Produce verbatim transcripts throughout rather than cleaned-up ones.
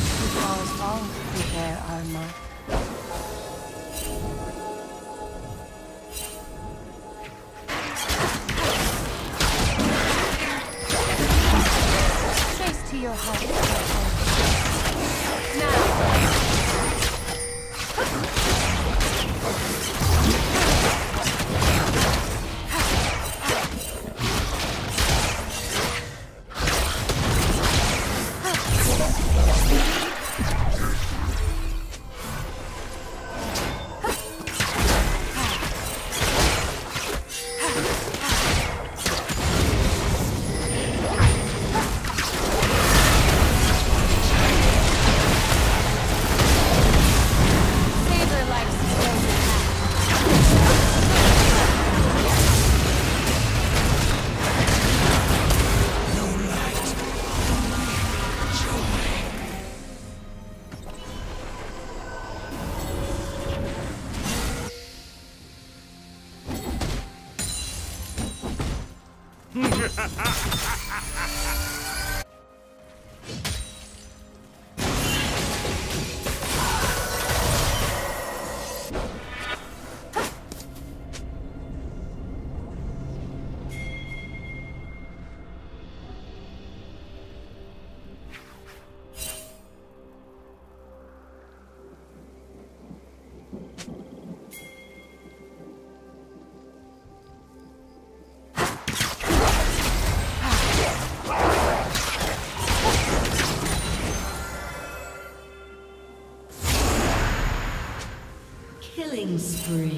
who calls all who bear armor. Trace to your heart. Now! Killing spree.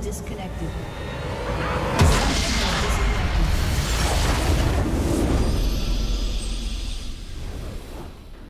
Disconnected.